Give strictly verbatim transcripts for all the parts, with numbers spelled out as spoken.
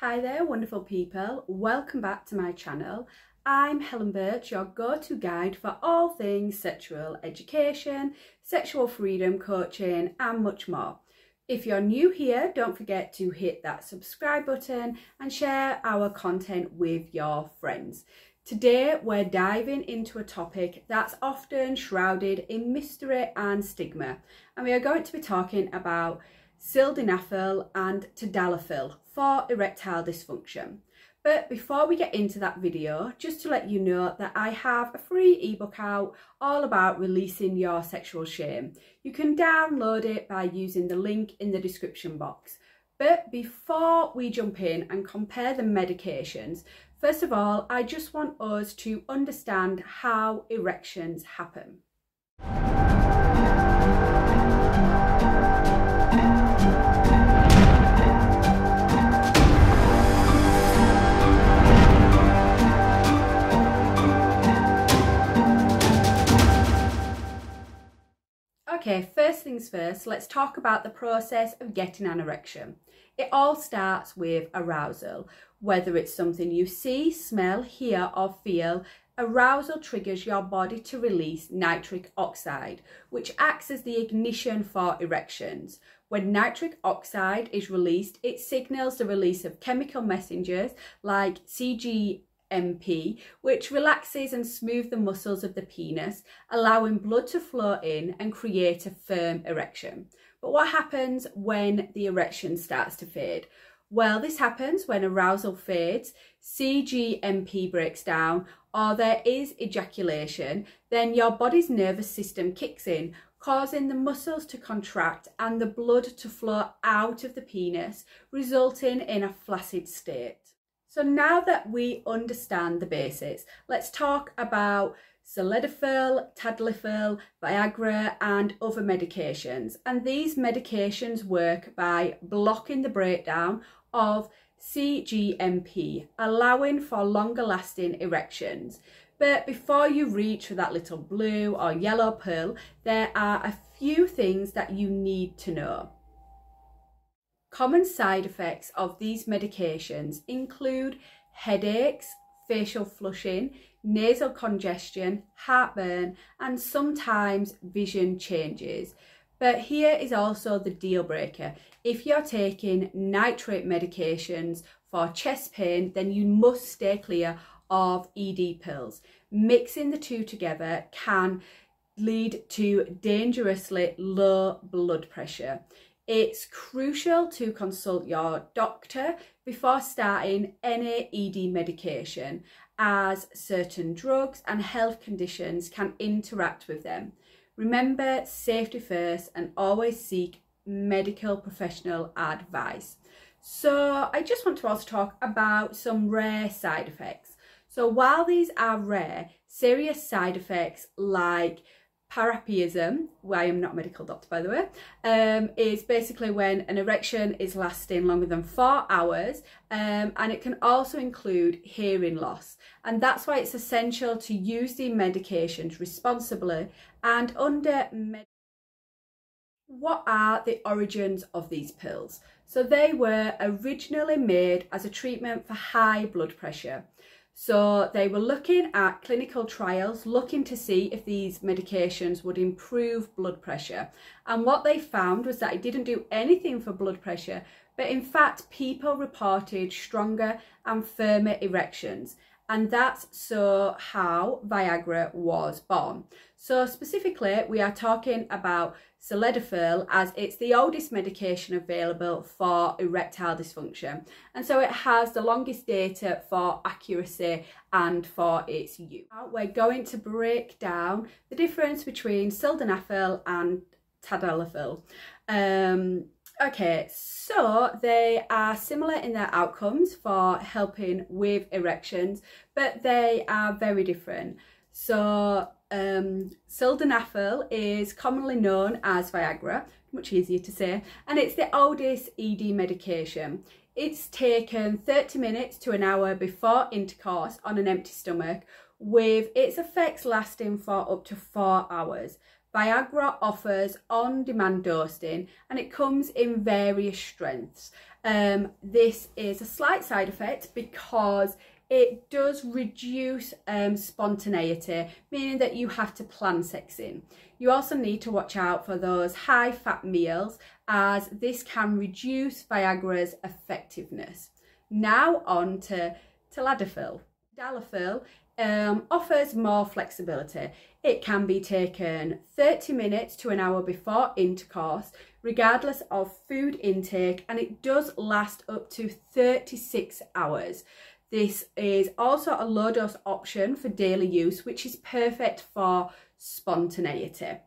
Hi there wonderful people, welcome back to my channel. I'm Helen Birch, your go-to guide for all things sexual education, sexual freedom coaching and much more. If you're new here, don't forget to hit that subscribe button and share our content with your friends. Today we're diving into a topic that's often shrouded in mystery and stigma, and we are going to be talking about sildenafil and tadalafil for erectile dysfunction. But before we get into that video, just to let you know that I have a free ebook out all about releasing your sexual shame. You can download it by using the link in the description box. But before we jump in and compare the medications, first of all, I just want us to understand how erections happen. Okay, first things first, let's talk about the process of getting an erection. It all starts with arousal. Whether it's something you see, smell, hear or feel, arousal triggers your body to release nitric oxide, which acts as the ignition for erections. When nitric oxide is released, it signals the release of chemical messengers like C G M P, which relaxes and smooths the muscles of the penis, allowing blood to flow in and create a firm erection. But what happens when the erection starts to fade? Well, this happens when arousal fades, C G M P breaks down, or there is ejaculation. Then your body's nervous system kicks in, causing the muscles to contract and the blood to flow out of the penis, resulting in a flaccid state. So now that we understand the basics, let's talk about sildenafil, tadalafil, Viagra and other medications. And these medications work by blocking the breakdown of c G M P, allowing for longer lasting erections. But before you reach for that little blue or yellow pill, there are a few things that you need to know. Common side effects of these medications include headaches, facial flushing, nasal congestion, heartburn, and sometimes vision changes. But here is also the deal breaker. If you're taking nitrate medications for chest pain, then you must stay clear of E D pills. Mixing the two together can lead to dangerously low blood pressure. It's crucial to consult your doctor before starting any E D medication, as certain drugs and health conditions can interact with them. Remember, safety first and always seek medical professional advice. So I just want to also talk about some rare side effects. So while these are rare, serious side effects like Priapism, well, I am not a medical doctor by the way, um, is basically when an erection is lasting longer than four hours um, and it can also include hearing loss. And that's why it's essential to use the medications responsibly and under med. What are the origins of these pills? So they were originally made as a treatment for high blood pressure. So they were looking at clinical trials, looking to see if these medications would improve blood pressure. And what they found was that it didn't do anything for blood pressure, but in fact, people reported stronger and firmer erections. And that's so how Viagra was born. So specifically, we are talking about sildenafil, as it's the oldest medication available for erectile dysfunction. And so it has the longest data for accuracy and for its use. We're going to break down the difference between sildenafil and tadalafil. Um, Okay, so they are similar in their outcomes for helping with erections, but they are very different. So um, sildenafil is commonly known as Viagra, much easier to say, and it's the oldest E D medication. It's taken thirty minutes to an hour before intercourse on an empty stomach, with its effects lasting for up to four hours. Viagra offers on-demand dosing and it comes in various strengths. Um, this is a slight side effect because it does reduce um, spontaneity, meaning that you have to plan sex in. You also need to watch out for those high fat meals, as this can reduce Viagra's effectiveness. Now on to tadalafil. Tadalafil um, offers more flexibility. It can be taken thirty minutes to an hour before intercourse, regardless of food intake, and it does last up to thirty-six hours. This is also a low dose option for daily use, which is perfect for spontaneity.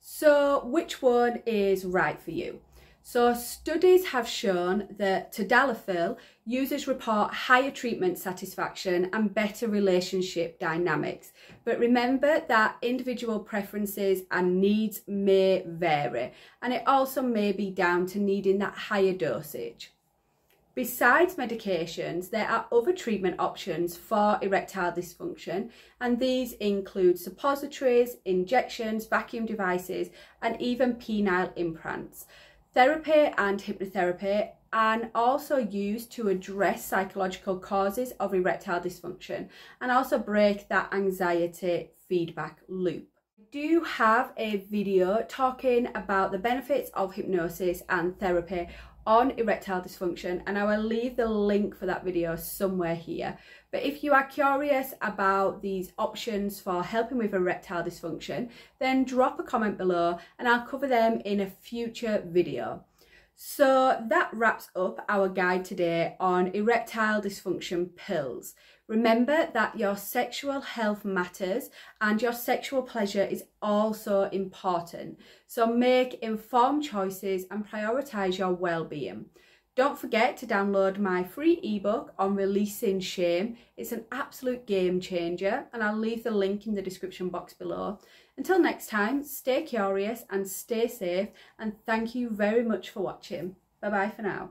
So which one is right for you? So studies have shown that tadalafil users report higher treatment satisfaction and better relationship dynamics. But remember that individual preferences and needs may vary, and it also may be down to needing that higher dosage. Besides medications, there are other treatment options for erectile dysfunction, and these include suppositories, injections, vacuum devices, and even penile implants. Therapy and hypnotherapy are also used to address psychological causes of erectile dysfunction and also break that anxiety feedback loop. Do have a video talking about the benefits of hypnosis and therapy on erectile dysfunction, and I will leave the link for that video somewhere here. But if you are curious about these options for helping with erectile dysfunction, then drop a comment below and I'll cover them in a future video. So that wraps up our guide today on erectile dysfunction pills. Remember that your sexual health matters and your sexual pleasure is also important. So make informed choices and prioritise your well-being. Don't forget to download my free ebook on releasing shame. It's an absolute game changer, and I'll leave the link in the description box below. Until next time, stay curious and stay safe, and thank you very much for watching. Bye bye for now.